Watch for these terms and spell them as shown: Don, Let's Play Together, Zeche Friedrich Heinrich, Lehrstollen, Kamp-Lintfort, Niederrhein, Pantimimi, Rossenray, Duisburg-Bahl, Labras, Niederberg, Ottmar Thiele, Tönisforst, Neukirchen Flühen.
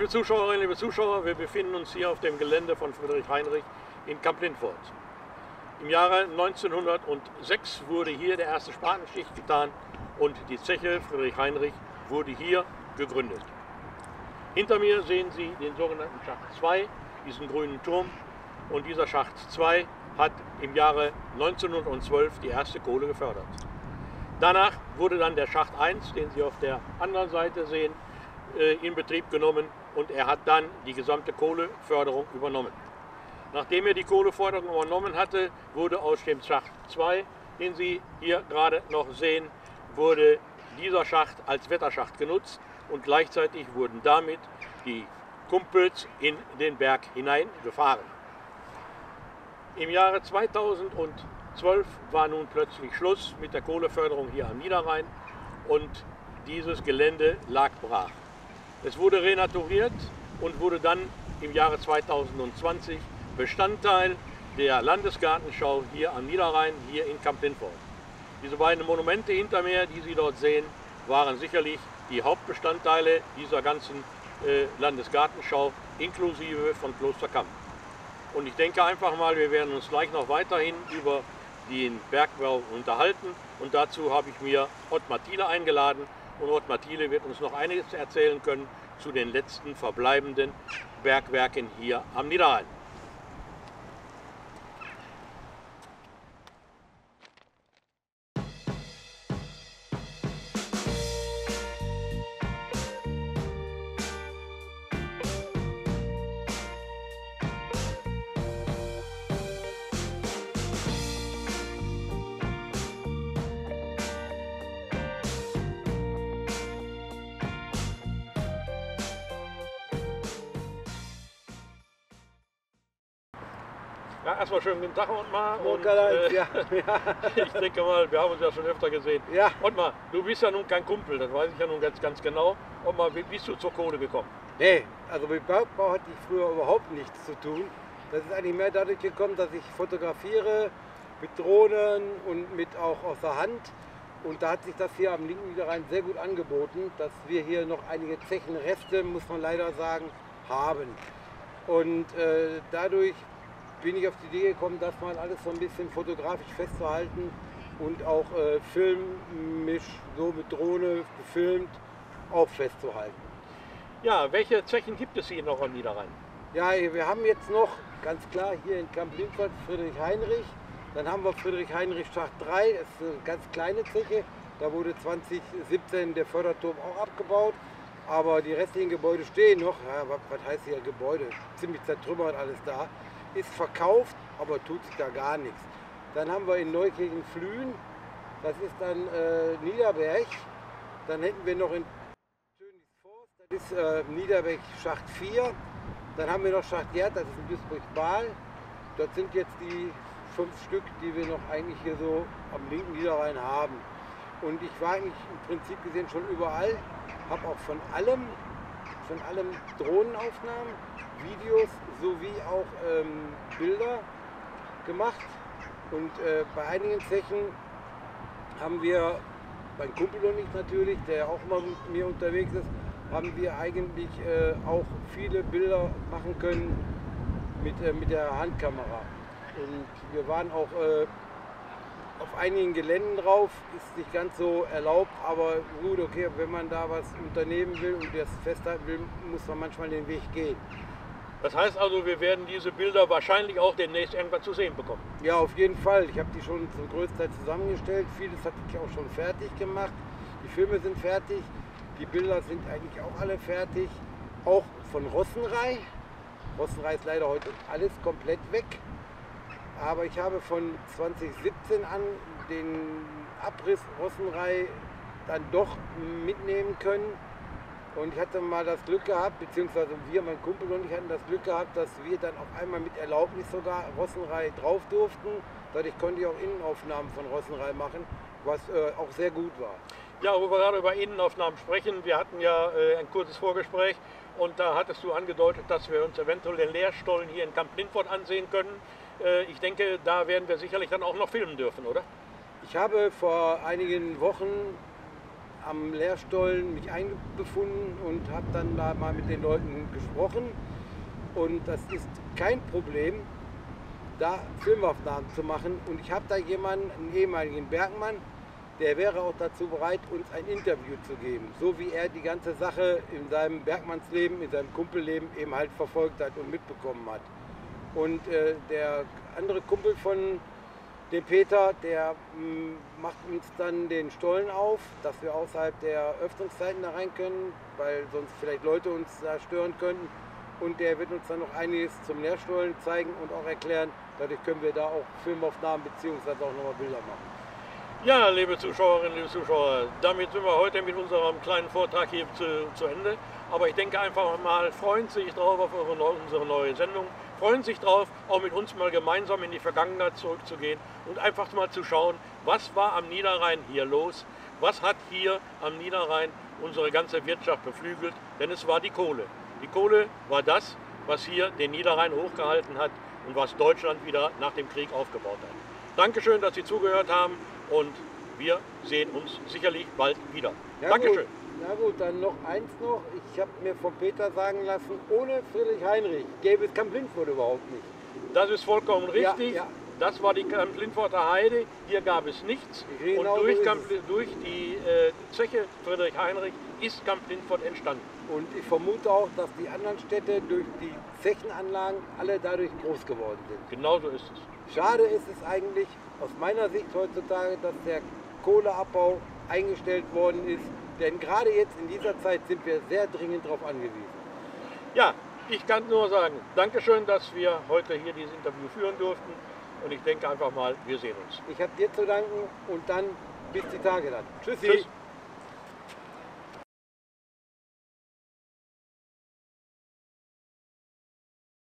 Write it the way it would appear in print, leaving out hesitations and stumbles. Liebe Zuschauerinnen, liebe Zuschauer, wir befinden uns hier auf dem Gelände von Friedrich Heinrich in Kamp-Lintfort. Im Jahre 1906 wurde hier der erste Spatenstich getan und die Zeche Friedrich Heinrich wurde hier gegründet. Hinter mir sehen Sie den sogenannten Schacht 2, diesen grünen Turm. Und dieser Schacht 2 hat im Jahre 1912 die erste Kohle gefördert. Danach wurde dann der Schacht 1, den Sie auf der anderen Seite sehen, in Betrieb genommen und er hat dann die gesamte Kohleförderung übernommen. Nachdem er die Kohleförderung übernommen hatte, wurde aus dem Schacht 2, den Sie hier gerade noch sehen, wurde dieser Schacht als Wetterschacht genutzt und gleichzeitig wurden damit die Kumpels in den Berg hineingefahren. Im Jahre 2012 war nun plötzlich Schluss mit der Kohleförderung hier am Niederrhein und dieses Gelände lag brach. Es wurde renaturiert und wurde dann im Jahre 2020 Bestandteil der Landesgartenschau hier am Niederrhein, hier in Kamp-Lintfort. Diese beiden Monumente hinter mir, die Sie dort sehen, waren sicherlich die Hauptbestandteile dieser ganzen Landesgartenschau, inklusive von Kloster Kamp. Und ich denke einfach mal, wir werden uns gleich noch weiterhin über den Bergbau unterhalten. Und dazu habe ich mir Ottmar Thiele eingeladen. Und Ottmar Thiele wird uns noch einiges erzählen können zu den letzten verbleibenden Bergwerken hier am Niederrhein. Ja, erstmal schönen guten Tag, Ottmar. Und, ich denke mal, wir haben uns ja schon öfter gesehen. Ja. Ottmar, du bist ja nun kein Kumpel, das weiß ich ja nun ganz genau. Ottmar, wie bist du zur Kohle gekommen? Nee, also mit Bergbau hatte ich früher überhaupt nichts zu tun. Das ist eigentlich mehr dadurch gekommen, dass ich fotografiere mit Drohnen und mit auch aus der Hand. Und da hat sich das hier am linken Niederrhein sehr gut angeboten, dass wir hier noch einige Zechenreste, muss man leider sagen, haben. Und dadurch bin ich auf die Idee gekommen, das mal alles so ein bisschen fotografisch festzuhalten und auch filmisch, so mit Drohne gefilmt, auch festzuhalten. Ja, welche Zechen gibt es hier noch am Niederrhein? Ja, wir haben jetzt noch, ganz klar, hier in Kamp-Lintfort Friedrich Heinrich. Dann haben wir Friedrich Heinrich Schacht 3, das ist eine ganz kleine Zeche. Da wurde 2017 der Förderturm auch abgebaut. Aber die restlichen Gebäude stehen noch. Ja, was heißt hier Gebäude? Ziemlich zertrümmert alles da. Ist verkauft, aber tut sich da gar nichts. Dann haben wir in Neukirchen Flühen, das ist dann Niederberg. Dann hätten wir noch in Tönisforst, das ist Niederberg Schacht 4. Dann haben wir noch Schacht Gerd, das ist in Duisburg-Bahl. Das sind jetzt die 5 Stück, die wir noch eigentlich hier so am linken Niederrhein haben. Und ich war eigentlich im Prinzip gesehen schon überall, habe auch von allem Drohnenaufnahmen, Videos sowie auch Bilder gemacht. Und bei einigen Zechen haben wir, mein Kumpel und ich natürlich, der auch mal mit mir unterwegs ist, haben wir eigentlich auch viele Bilder machen können mit der Handkamera. Und wir waren auch auf einigen Geländen drauf, ist nicht ganz so erlaubt, aber gut, okay, wenn man da was unternehmen will und das festhalten will, muss man manchmal den Weg gehen. Das heißt also, wir werden diese Bilder wahrscheinlich auch demnächst irgendwann zu sehen bekommen? Ja, auf jeden Fall. Ich habe die schon zum größten Teil zusammengestellt. Vieles hatte ich auch schon fertig gemacht. Die Filme sind fertig. Die Bilder sind eigentlich auch alle fertig. Auch von Rossenray. Rossenray ist leider heute alles komplett weg. Aber ich habe von 2017 an den Abriss Rossenray dann doch mitnehmen können. Und ich hatte mal das Glück gehabt, beziehungsweise wir, mein Kumpel und ich hatten das Glück gehabt, dass wir dann auf einmal mit Erlaubnis sogar Rossenray drauf durften. Dadurch konnte ich auch Innenaufnahmen von Rossenray machen, was auch sehr gut war. Ja, wo wir gerade über Innenaufnahmen sprechen, wir hatten ja ein kurzes Vorgespräch und da hattest du angedeutet, dass wir uns eventuell den Lehrstollen hier in Kamp-Lintfort ansehen können. Ich denke, da werden wir sicherlich dann auch noch filmen dürfen, oder? Ich habe vor einigen Wochen am Lehrstollen mich eingefunden und habe dann da mal mit den Leuten gesprochen. Und das ist kein Problem, da Filmaufnahmen zu machen. Und ich habe da jemanden, einen ehemaligen Bergmann, der wäre auch dazu bereit, uns ein Interview zu geben. So wie er die ganze Sache in seinem Bergmannsleben, in seinem Kumpelleben eben halt verfolgt hat und mitbekommen hat. Und der andere Kumpel von dem Peter, der macht uns dann den Stollen auf, dass wir außerhalb der Öffnungszeiten da rein können, weil sonst vielleicht Leute uns da stören könnten. Und der wird uns dann noch einiges zum Lehrstollen zeigen und auch erklären. Dadurch können wir da auch Filmaufnahmen bzw. auch nochmal Bilder machen. Ja, liebe Zuschauerinnen, liebe Zuschauer, damit sind wir heute mit unserem kleinen Vortrag hier zu Ende. Aber ich denke einfach mal, freuen Sie sich drauf auf unsere neue Sendung. Freuen Sie sich drauf, auch mit uns mal gemeinsam in die Vergangenheit zurückzugehen und einfach mal zu schauen, was war am Niederrhein hier los? Was hat hier am Niederrhein unsere ganze Wirtschaft beflügelt? Denn es war die Kohle. Die Kohle war das, was hier den Niederrhein hochgehalten hat und was Deutschland wieder nach dem Krieg aufgebaut hat. Dankeschön, dass Sie zugehört haben und wir sehen uns sicherlich bald wieder. Ja, Dankeschön. Gut. Na gut, dann noch eins noch. Ich habe mir von Peter sagen lassen, ohne Friedrich Heinrich gäbe es Kamp-Lintfort überhaupt nicht. Das ist vollkommen richtig. Ja, ja. Das war die Kamp-Lintforter Heide. Hier gab es nichts. Genau, und durch die Zeche Friedrich Heinrich ist Kamp-Lintfort entstanden. Und ich vermute auch, dass die anderen Städte durch die Zechenanlagen alle dadurch groß geworden sind. Genau so ist es. Schade ist es eigentlich aus meiner Sicht heutzutage, dass der Kohleabbau eingestellt worden ist. Denn gerade jetzt in dieser Zeit sind wir sehr dringend darauf angewiesen. Ja, ich kann nur sagen, Dankeschön, dass wir heute hier dieses Interview führen durften. Und ich denke einfach mal, wir sehen uns. Ich habe dir zu danken und dann bis die Tage dann. Tschüssi. Tschüss.